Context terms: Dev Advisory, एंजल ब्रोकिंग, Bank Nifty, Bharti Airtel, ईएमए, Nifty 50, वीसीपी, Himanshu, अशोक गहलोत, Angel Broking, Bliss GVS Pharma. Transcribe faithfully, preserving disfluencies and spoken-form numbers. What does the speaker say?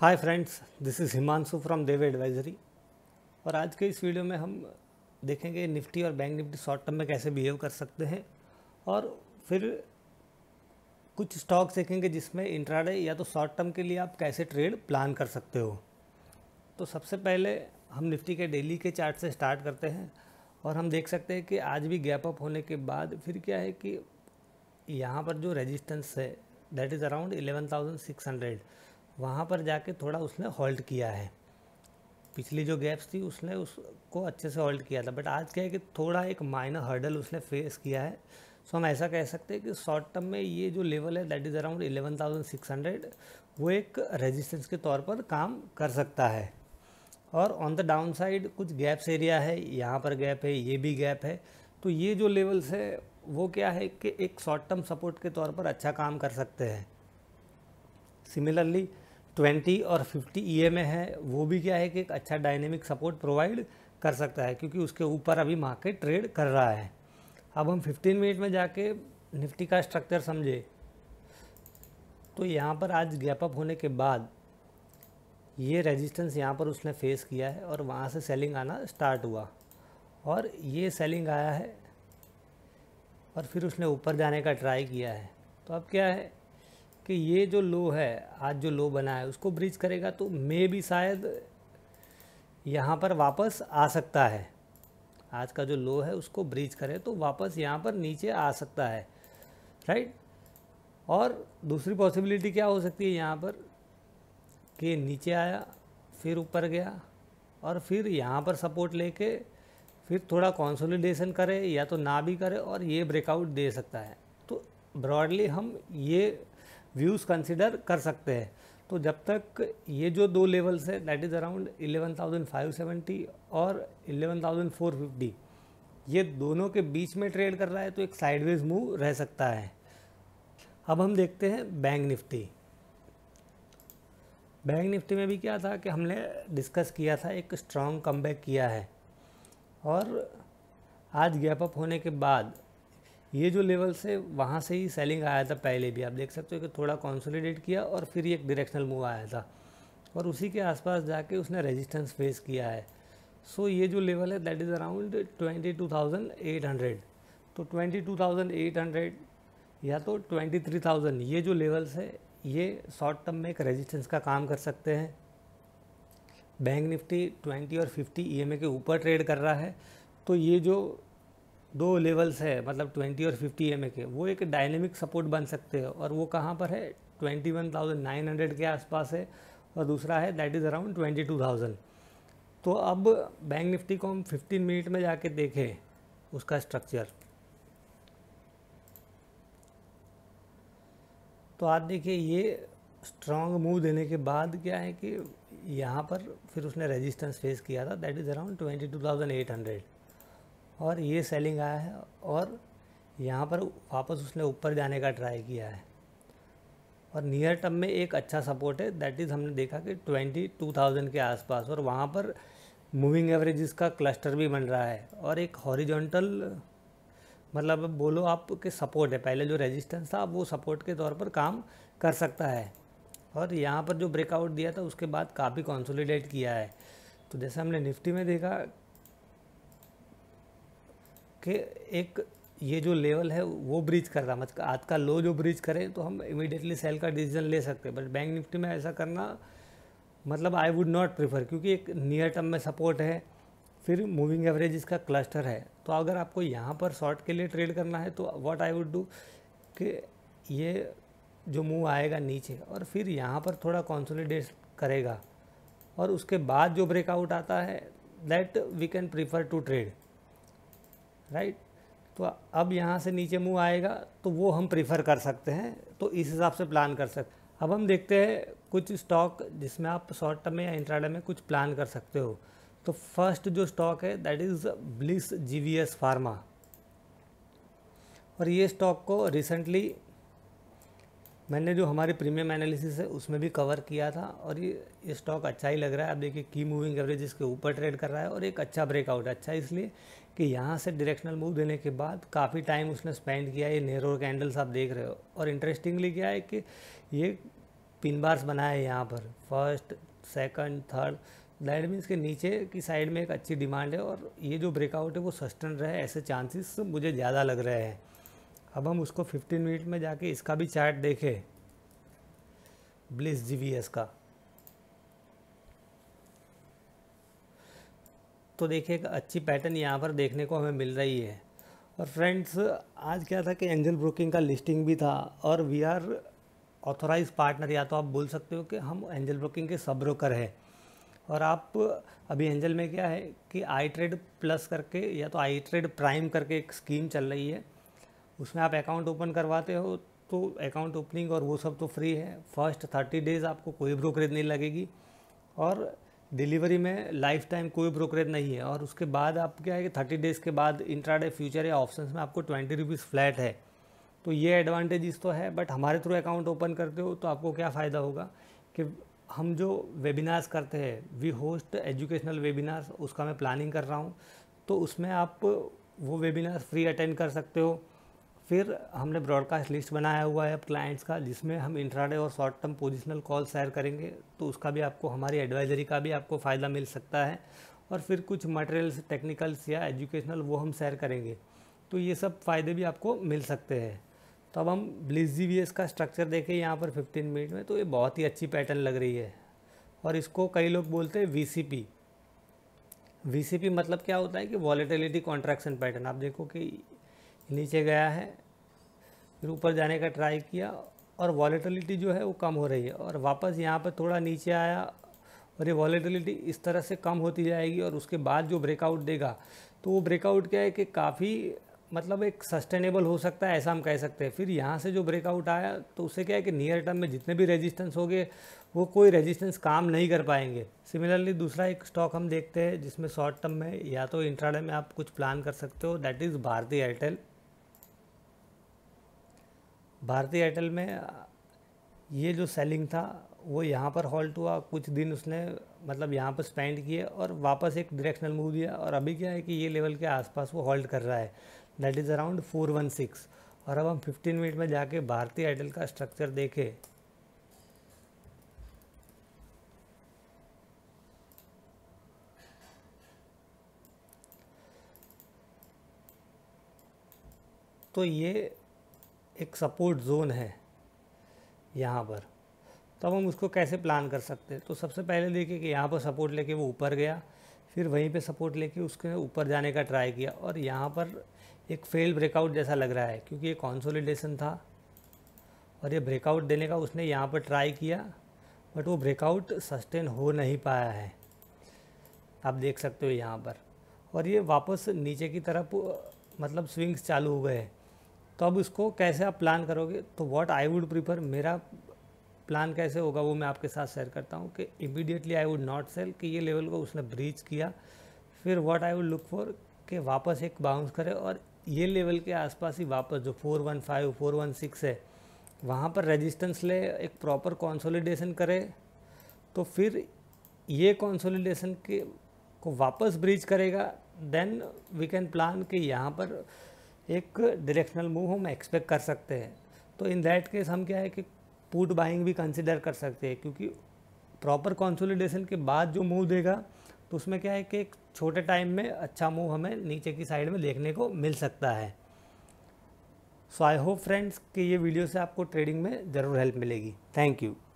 Hi friends, this is Himanshu from Dev advisory और आज के इस वीडियो में हम देखेंगे निफ्टी और बैंक निफ्टी शॉर्ट टर्म में कैसे बिहेव कर सकते हैं और फिर कुछ स्टॉक्स देखेंगे जिसमें इंट्राडे या तो शॉर्ट टर्म के लिए आप कैसे ट्रेड प्लान कर सकते हो। तो सबसे पहले हम निफ्टी के डेली के चार्ट से स्टार्ट करते हैं और हम देख सकते हैं कि आज भी गैप अप होने के बाद फिर क्या है कि यहाँ पर जो रेजिस्टेंस है that is around eleven thousand six hundred, वहाँ पर जाके थोड़ा उसने होल्ड किया है। पिछली जो गैप्स थी उसने उसको अच्छे से होल्ड किया था, बट आज क्या है कि थोड़ा एक माइनर हर्डल उसने फेस किया है। सो हम ऐसा कह सकते हैं कि शॉर्ट टर्म में ये जो लेवल है that is around eleven thousand six hundred वो एक रेजिस्टेंस के तौर पर काम कर सकता है। और ऑन द डाउन साइड कुछ गैप्स एरिया है, यहाँ पर गैप है, ये भी गैप है, तो ये जो लेवल्स है वो क्या है कि एक शॉर्ट टर्म सपोर्ट के तौर पर अच्छा काम कर सकते हैं। सिमिलरली ट्वेंटी और फिफ्टी ईएमए है, वो भी क्या है कि एक अच्छा डायनेमिक सपोर्ट प्रोवाइड कर सकता है क्योंकि उसके ऊपर अभी मार्केट ट्रेड कर रहा है। अब हम फिफ्टीन मिनट में जाके निफ्टी का स्ट्रक्चर समझे तो यहाँ पर आज गैप अप होने के बाद ये रेजिस्टेंस यहाँ पर उसने फेस किया है और वहाँ से सेलिंग आना स्टार्ट हुआ और ये सेलिंग आया है और फिर उसने ऊपर जाने का ट्राई किया है। तो अब क्या है कि ये जो लो है, आज जो लो बना है उसको ब्रीच करेगा तो मे भी शायद यहाँ पर वापस आ सकता है। आज का जो लो है उसको ब्रीच करे तो वापस यहाँ पर नीचे आ सकता है, राइट। और दूसरी पॉसिबिलिटी क्या हो सकती है यहाँ पर कि नीचे आया, फिर ऊपर गया और फिर यहाँ पर सपोर्ट लेके फिर थोड़ा कंसोलिडेशन करे या तो ना भी करे और ये ब्रेकआउट दे सकता है। तो ब्रॉडली हम ये व्यूज़ कंसिडर कर सकते हैं। तो जब तक ये जो दो लेवल्स है that is around eleven thousand five seventy और इलेवन थाउजेंड फोर फिफ्टी, ये दोनों के बीच में ट्रेड कर रहा है तो एक साइडवेज मूव रह सकता है। अब हम देखते हैं बैंक निफ्टी। बैंक निफ्टी में भी क्या था कि हमने डिस्कस किया था, एक स्ट्रॉन्ग कमबैक किया है और आज गैप अप होने के बाद ये जो लेवल से वहाँ से ही सेलिंग आया था। पहले भी आप देख सकते हो कि थोड़ा कंसोलिडेट किया और फिर एक डायरेक्शनल मूव आया था और उसी के आसपास जाके उसने रेजिस्टेंस फेस किया है। सो ये जो लेवल है that is around twenty two thousand eight hundred, तो twenty two thousand eight hundred या तो ट्वेंटी थ्री थाउजेंड, ये जो लेवल्स है ये शॉर्ट टर्म में एक रेजिस्टेंस का काम कर सकते हैं। बैंक निफ्टी ट्वेंटी और फिफ्टी ईएमए के ऊपर ट्रेड कर रहा है तो ये जो दो लेवल्स है मतलब ट्वेंटी और फिफ्टी ईएमए के, वो एक डायनेमिक सपोर्ट बन सकते हैं। और वो कहाँ पर है, twenty one thousand nine hundred के आसपास है और दूसरा है that is around twenty two thousand. तो अब बैंक निफ्टी को हम फिफ्टीन मिनट में जाके देखें उसका स्ट्रक्चर। तो आप देखिए ये स्ट्रॉन्ग मूव देने के बाद क्या है कि यहाँ पर फिर उसने रेजिस्टेंस फेस किया था that is around twenty two thousand eight hundred और ये सेलिंग आया है और यहाँ पर वापस उसने ऊपर जाने का ट्राई किया है। और नियर टर्म में एक अच्छा सपोर्ट है दैट इज़ हमने देखा कि ट्वेंटी टू थाउजेंड के आसपास और वहाँ पर मूविंग एवरेजेस का क्लस्टर भी बन रहा है और एक हॉरिजॉन्टल मतलब बोलो आप के सपोर्ट है। पहले जो रेजिस्टेंस था वो सपोर्ट के तौर पर काम कर सकता है और यहाँ पर जो ब्रेकआउट दिया था उसके बाद काफ़ी कंसोलिडेट किया है। तो जैसे हमने निफ्टी में देखा कि एक ये जो लेवल है वो ब्रीच कर रहा, मतलब आज का लो जो ब्रीच करें तो हम इमीडिएटली सेल का डिसीजन ले सकते हैं। बट बैंक निफ्टी में ऐसा करना मतलब आई वुड नॉट प्रीफर क्योंकि एक नियर टर्म में सपोर्ट है, फिर मूविंग एवरेज इसका क्लस्टर है। तो अगर आपको यहाँ पर शॉर्ट के लिए ट्रेड करना है तो व्हाट आई वुड डू कि ये जो मूव आएगा नीचे और फिर यहाँ पर थोड़ा कंसोलिडेट करेगा और उसके बाद जो ब्रेकआउट आता है that we can prefer to trade, right. तो अब यहाँ से नीचे मूव आएगा तो वो हम प्रीफर कर सकते हैं, तो इस हिसाब से प्लान कर सकते। अब हम देखते हैं कुछ स्टॉक जिसमें आप शॉर्ट टर्म में या इंट्राडे में कुछ प्लान कर सकते हो। तो फर्स्ट जो स्टॉक है that is Bliss GVS Pharma और ये स्टॉक को रिसेंटली मैंने जो हमारे प्रीमियम एनालिसिस है उसमें भी कवर किया था और ये ये स्टॉक अच्छा ही लग रहा है। आप देखिए की मूविंग एवरेजेस के ऊपर ट्रेड कर रहा है और एक अच्छा ब्रेकआउट, अच्छा इसलिए कि यहाँ से डायरेक्शनल मूव देने के बाद काफ़ी टाइम उसने स्पेंड किया। ये नेरो कैंडल्स आप देख रहे हो और इंटरेस्टिंगली क्या है कि ये पिन बार्स बनाए यहाँ पर first second third, that means के नीचे की साइड में एक अच्छी डिमांड है और ये जो ब्रेकआउट है वो सस्टेन रहे, ऐसे चांसेस मुझे ज़्यादा लग रहे हैं। अब हम उसको पंद्रह मिनट में जाके इसका भी चार्ट देखें, ब्लिस जीवीएस का, तो देखिए एक अच्छी पैटर्न यहाँ पर देखने को हमें मिल रही है। और फ्रेंड्स आज क्या था कि एंजल ब्रोकिंग का लिस्टिंग भी था और वी आर ऑथोराइज पार्टनर, या तो आप बोल सकते हो कि हम एंजल ब्रोकिंग के सब ब्रोकर हैं। और आप अभी एंजल में क्या है कि आई ट्रेड प्लस करके या तो आई ट्रेड प्राइम करके एक स्कीम चल रही है, उसमें आप अकाउंट ओपन करवाते हो तो अकाउंट ओपनिंग और वो सब तो फ्री है। फर्स्ट थर्टी डेज़ आपको कोई ब्रोकरेज नहीं लगेगी और डिलीवरी में लाइफ टाइम कोई ब्रोकरेज नहीं है। और उसके बाद आप क्या है कि थर्टी डेज़ के बाद इंट्राडे फ्यूचर या ऑप्शंस में आपको ट्वेंटी रुपीज़ फ्लैट है, तो ये एडवांटेजेस तो है। बट हमारे थ्रू अकाउंट ओपन करते हो तो आपको क्या फ़ायदा होगा कि हम जो वेबिनार्स करते हैं, वी होस्ट एजुकेशनल वेबिनार्स, उसका मैं प्लानिंग कर रहा हूँ, तो उसमें आप वो वेबिनार्स फ्री अटेंड कर सकते हो। फिर हमने ब्रॉडकास्ट लिस्ट बनाया हुआ है क्लाइंट्स का, जिसमें हम इंट्राडे और short term positional call share करेंगे, तो उसका भी आपको, हमारी एडवाइजरी का भी आपको फ़ायदा मिल सकता है। और फिर कुछ मटेरियल्स टेक्निकल्स या एजुकेशनल वो हम शेयर करेंगे, तो ये सब फ़ायदे भी आपको मिल सकते हैं। तो अब हम ब्लिस जीवीएस का स्ट्रक्चर देखें यहाँ पर पंद्रह मिनट में, तो ये बहुत ही अच्छी पैटर्न लग रही है। और इसको कई लोग बोलते हैं वीसीपी। वीसीपी मतलब क्या होता है कि वॉलेटिलिटी कॉन्ट्रैक्शन पैटर्न। आप देखो कि नीचे गया है, फिर ऊपर जाने का ट्राई किया और वॉलेटिलिटी जो है वो कम हो रही है, और वापस यहाँ पर थोड़ा नीचे आया और ये वॉलेटिलिटी इस तरह से कम होती जाएगी। और उसके बाद जो ब्रेकआउट देगा तो वो ब्रेकआउट क्या है कि काफ़ी मतलब एक सस्टेनेबल हो सकता है, ऐसा हम कह सकते हैं। फिर यहाँ से जो ब्रेकआउट आया तो उससे क्या है कि नियर टर्म में जितने भी रेजिस्टेंस हो गए वो कोई रेजिस्टेंस काम नहीं कर पाएंगे। सिमिलरली दूसरा एक स्टॉक हम देखते हैं जिसमें शॉर्ट टर्म में या तो इंट्राडे में आप कुछ प्लान कर सकते हो, दैट इज़ भारती एयरटेल। भारती एयरटेल में ये जो सेलिंग था वो यहाँ पर हॉल्ट हुआ, कुछ दिन उसने मतलब यहाँ पर स्पेंड किए और वापस एक डायरेक्शनल मूव दिया, और अभी क्या है कि ये लेवल के आसपास वो हॉल्ट कर रहा है, that is around four one six. और अब हम पंद्रह मिनट में जाके भारती एयरटेल का स्ट्रक्चर देखें। तो ये एक सपोर्ट जोन है यहाँ पर, तो अब हम उसको कैसे प्लान कर सकते हैं। तो सबसे पहले देखिए कि यहाँ पर सपोर्ट लेके वो ऊपर गया, फिर वहीं पे सपोर्ट लेके उसके ऊपर जाने का ट्राई किया और यहाँ पर एक फेल ब्रेकआउट जैसा लग रहा है, क्योंकि ये कॉन्सोलिडेशन था और ये ब्रेकआउट देने का उसने यहाँ पर ट्राई किया, बट वो ब्रेकआउट सस्टेन हो नहीं पाया है, आप देख सकते हो यहाँ पर। और ये वापस नीचे की तरफ मतलब स्विंग्स चालू हो गए। तो अब इसको कैसे आप प्लान करोगे, तो व्हाट आई वुड प्रीफर, मेरा प्लान कैसे होगा वो मैं आपके साथ शेयर करता हूँ कि immediately I would not sell, कि ये लेवल को उसने ब्रीच किया। फिर what I would look for कि वापस एक बाउंस करे और ये लेवल के आसपास ही वापस जो four one five four one six है वहाँ पर रेजिस्टेंस ले, एक प्रॉपर कॉन्सोलिडेशन करे, तो फिर ये कॉन्सोलिडेशन के को वापस ब्रीच करेगा, देन वी कैन प्लान कि यहाँ पर एक डायरेक्शनल मूव हम एक्सपेक्ट कर सकते हैं। तो इन दैट केस हम क्या है कि पुट बाइंग भी कंसिडर कर सकते हैं, क्योंकि प्रॉपर कंसोलिडेशन के बाद जो मूव देगा तो उसमें क्या है कि एक छोटे टाइम में अच्छा मूव हमें नीचे की साइड में देखने को मिल सकता है। सो आई होप फ्रेंड्स कि ये वीडियो से आपको ट्रेडिंग में ज़रूर हेल्प मिलेगी। Thank you.